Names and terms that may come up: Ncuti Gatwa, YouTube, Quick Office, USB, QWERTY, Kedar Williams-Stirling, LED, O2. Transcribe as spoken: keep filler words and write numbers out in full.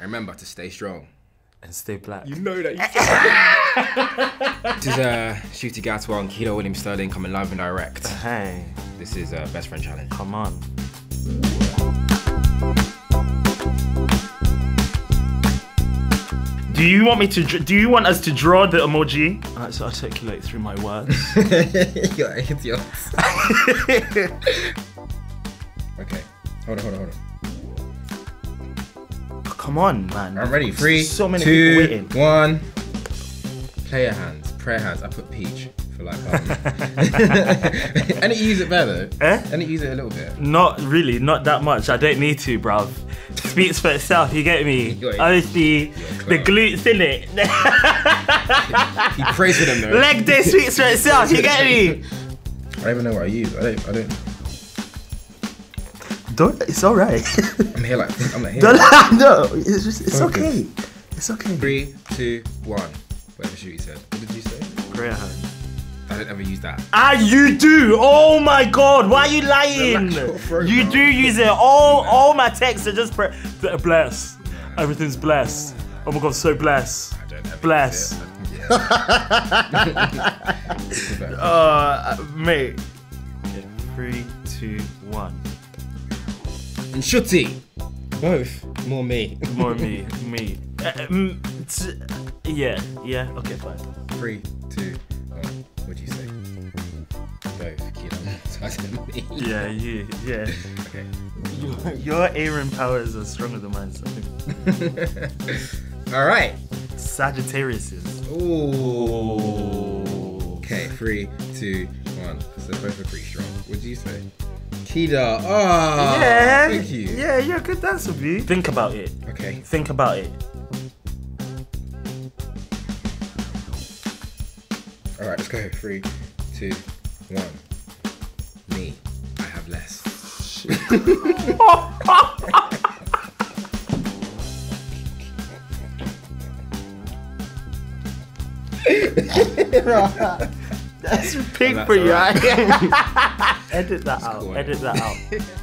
Remember to stay strong. And stay black. You know that you This is uh, Ncuti Gatwa and Kedar Williams-Stirling coming live and direct. Hey. This is uh, Best Friend Challenge. Come on. Do you want me to, do you want us to draw the emoji? I have to articulate through my words. You're idiots. Okay, hold on, hold on, hold on. Come on, man. I'm ready. Three, so many two, waiting. one. Player hands, prayer hands. I put peach for like that. And it use it better though. Eh? And it use it a little bit. Not really, not that much. I don't need to, bruv. Speaks for itself, you get me? You Honestly, the glutes in it. He prays for them though. Leg day speaks for itself, you get me? I don't even know what I use. I don't. I don't. Don't, it's all right. I'm here like, I'm like here. Don't, no, it's just, it's okay. okay. It's okay. Three, two, one. Whatever Ncuti said. What did you say? Prayer hand. I don't ever use that. Ah, you do. Oh my God. Why are you lying? Throat, you bro. do use it. All, all my texts are just prayer. Bless. Yeah. Everything's blessed. Oh my God, so blessed. I don't ever bless. Use it. Yeah. uh, mate. Okay, three, two, one. Ncuti. Both. More me. More me. me. Uh, um, yeah. Yeah. Okay, fine. Three, two, one. What'd you say? Both. Kilo. Yeah, you. Yeah. Okay. Your, your Aaron powers are stronger than mine, so. All right. Sagittarius is. Ooh. Okay, three, two, one. So both are pretty strong. What'd you say? Kedar, oh, yeah. Thank you. Yeah, you're a good dancer, B. Think about it. Okay. Think about it. All right, let's go. Three, two, one. Me, I have less. Shit. That's a pig for you. Edit that out. Edit that out.